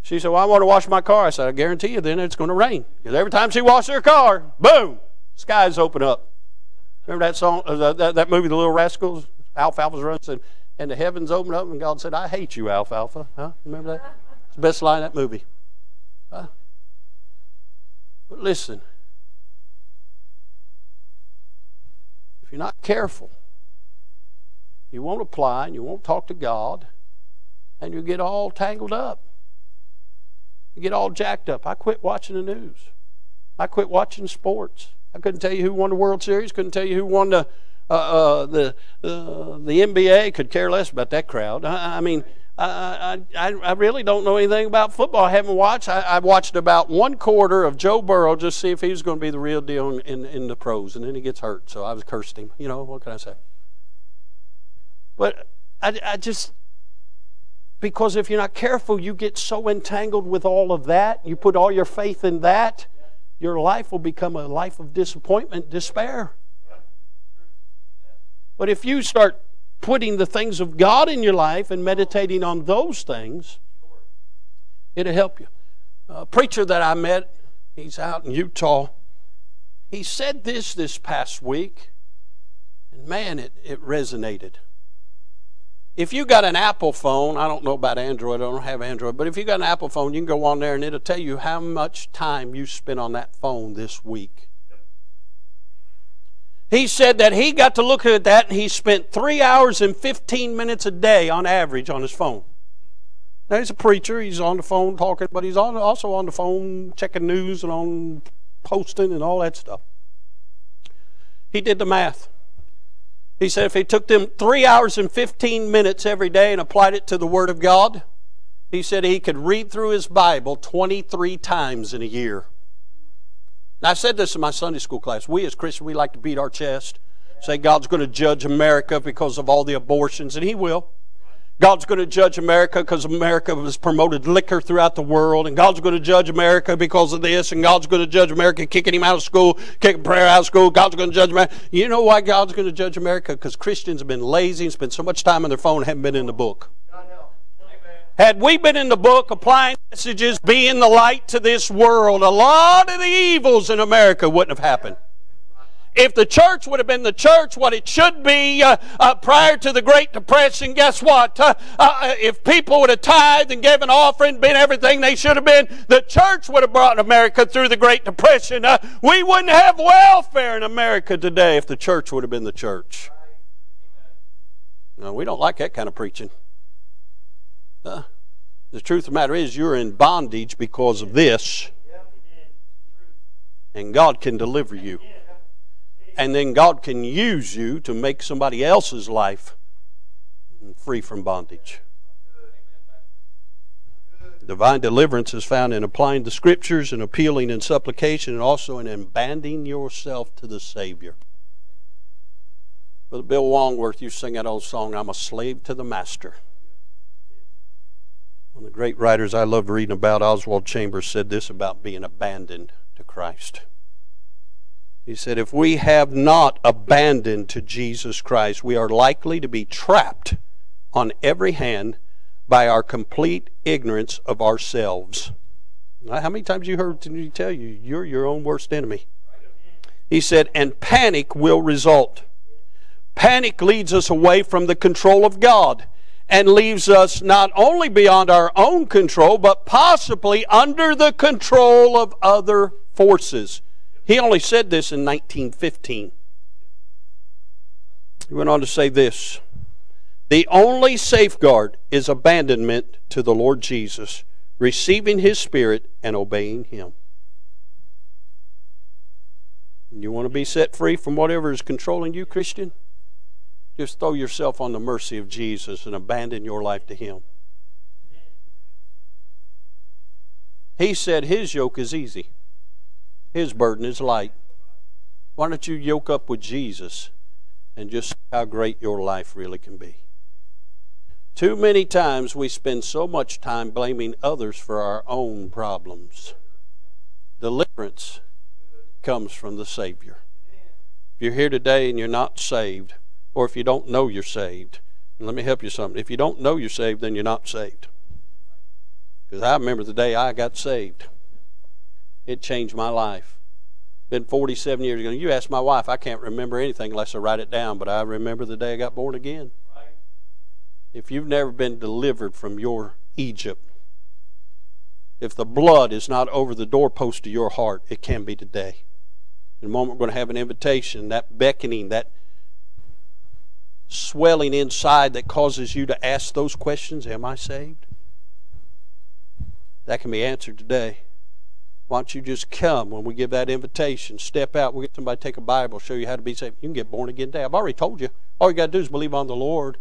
She said, well, I want to wash my car. I said, I guarantee you then it's going to rain. Because every time she washes her car, boom, skies open up. Remember that song, that movie, The Little Rascals? Alfalfa's Run said, and the heavens opened up and God said, I hate you, Alfalfa. Huh? Remember that? It's the best line in that movie. But listen. If you're not careful, you won't apply and you won't talk to God, and you get all tangled up. You get all jacked up. I quit watching the news. I quit watching sports. I couldn't tell you who won the World Series. Couldn't tell you who won the NBA. Could care less about that crowd. I mean, I really don't know anything about football. I haven't watched. I watched about one quarter of Joe Burrow just to see if he was going to be the real deal in the pros, and then he gets hurt. So I was cursed him. You know, what can I say? But I just, because if you're not careful, you get so entangled with all of that. You put all your faith in that. Your life will become a life of disappointment, despair. But if you start putting the things of God in your life and meditating on those things, it'll help you. A preacher that I met, he's out in Utah, he said this past week, and man, it resonated. If you got an Apple phone, I don't know about Android, I don't have Android, but if you got an Apple phone, you can go on there and it'll tell you how much time you spent on that phone this week. He said that he got to look at that and he spent 3 hours and 15 minutes a day on average on his phone. Now he's a preacher, he's on the phone talking, but he's also on the phone checking news and on posting and all that stuff. He did the math. He said if he took them 3 hours and 15 minutes every day and applied it to the Word of God, he said he could read through his Bible 23 times in a year. Now I said this in my Sunday school class. We as Christians, we like to beat our chest, say God's going to judge America because of all the abortions, and He will. God's going to judge America because America has promoted liquor throughout the world, and God's going to judge America because of this, and God's going to judge America kicking him out of school, kicking prayer out of school. God's going to judge America. You know why God's going to judge America? Because Christians have been lazy and spent so much time on their phone and haven't been in the book. Had we been in the book, applying messages, being the light to this world, a lot of the evils in America wouldn't have happened. If the church would have been the church, what it should be prior to the Great Depression, guess what? If people would have tithed and gave an offering, been everything they should have been, the church would have brought America through the Great Depression. We wouldn't have welfare in America today if the church would have been the church. No, we don't like that kind of preaching. The truth of the matter is you're in bondage because of this. And God can deliver you. And then God can use you to make somebody else's life free from bondage. Divine deliverance is found in applying the Scriptures and appealing in supplication and also in abandoning yourself to the Savior. Brother Bill Longworth used to sing that old song, I'm a Slave to the Master. One of the great writers I loved reading about, Oswald Chambers, said this about being abandoned to Christ. He said, if we have not abandoned to Jesus Christ, we are likely to be trapped on every hand by our complete ignorance of ourselves. Now, how many times you heard me tell you, you're your own worst enemy? He said, and panic will result. Panic leads us away from the control of God and leaves us not only beyond our own control, but possibly under the control of other forces. He only said this in 1915. He went on to say this, the only safeguard is abandonment to the Lord Jesus, receiving His Spirit and obeying Him. You want to be set free from whatever is controlling you, Christian? Just throw yourself on the mercy of Jesus and abandon your life to Him. He said His yoke is easy. His burden is light. Why don't you yoke up with Jesus and just see how great your life really can be? Too many times we spend so much time blaming others for our own problems. Deliverance comes from the Savior. If you're here today and you're not saved, or if you don't know you're saved, and let me help you something. If you don't know you're saved, then you're not saved. Because I remember the day I got saved. It changed my life. Been 47 years ago. You ask my wife, I can't remember anything unless I write it down, but I remember the day I got born again. Right. If you've never been delivered from your Egypt, if the blood is not over the doorpost of your heart, it can be today. In a moment we're going to have an invitation, that beckoning, that swelling inside that causes you to ask those questions, am I saved? That can be answered today. Why don't you just come when we give that invitation? Step out. We'll get somebody to take a Bible, show you how to be saved. You can get born again today. I've already told you. All you got to do is believe on the Lord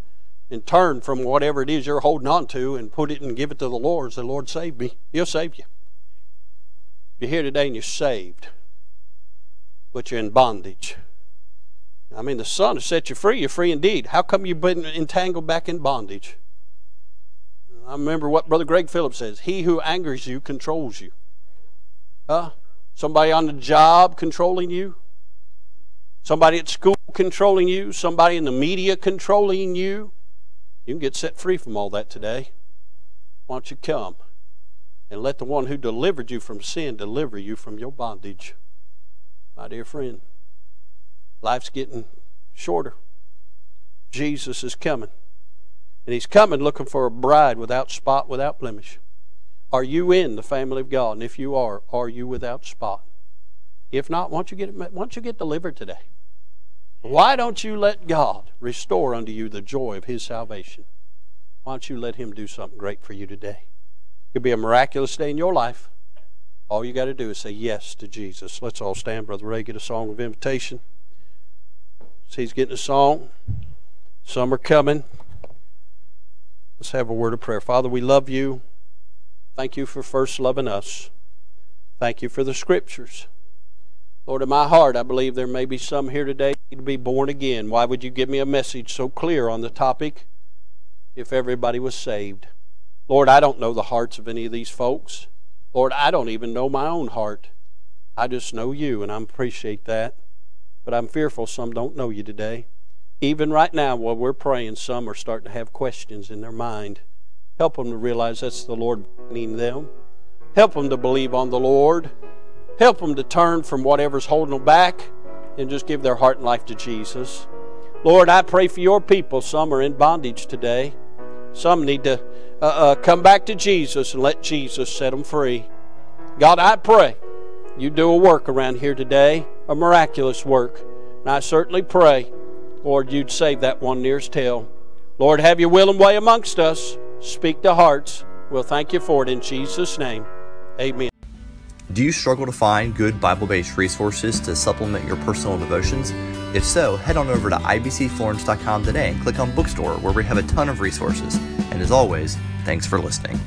and turn from whatever it is you're holding on to and put it and give it to the Lord. Say, Lord, save me. He'll save you. If you're here today and you're saved, but you're in bondage. I mean, the Son has set you free. You're free indeed. How come you've been entangled back in bondage? I remember what Brother Greg Phillips says. He who angers you controls you. Somebody on the job controlling you, somebody at school controlling you, somebody in the media controlling you. You can get set free from all that today. Why don't you come and let the one who delivered you from sin deliver you from your bondage? My dear friend, life's getting shorter. Jesus is coming. And He's coming looking for a bride without spot, without blemish. Are you in the family of God? And if you are you without spot? If not, won't you get delivered today? Why don't you let God restore unto you the joy of His salvation? Why don't you let Him do something great for you today? It could be a miraculous day in your life. All you got to do is say yes to Jesus. Let's all stand. Brother Ray, get a song of invitation. So he's getting a song. Some are coming. Let's have a word of prayer. Father, we love You. Thank You for first loving us. Thank You for the Scriptures. Lord, in my heart, I believe there may be some here today to be born again. Why would You give me a message so clear on the topic if everybody was saved? Lord, I don't know the hearts of any of these folks. Lord, I don't even know my own heart. I just know You, and I appreciate that. But I'm fearful some don't know You today. Even right now, while we're praying, some are starting to have questions in their mind. Help them to realize that's the Lord leading them. Help them to believe on the Lord. Help them to turn from whatever's holding them back and just give their heart and life to Jesus. Lord, I pray for Your people. Some are in bondage today. Some need to come back to Jesus and let Jesus set them free. God, I pray You do a work around here today, a miraculous work. And I certainly pray, Lord, You'd save that one near His tail. Lord, have Your will and way amongst us. Speak to hearts. We'll thank You for it in Jesus' name. Amen. Do you struggle to find good Bible-based resources to supplement your personal devotions? If so, head on over to ibcflorence.com today and click on Bookstore, where we have a ton of resources. And as always, thanks for listening.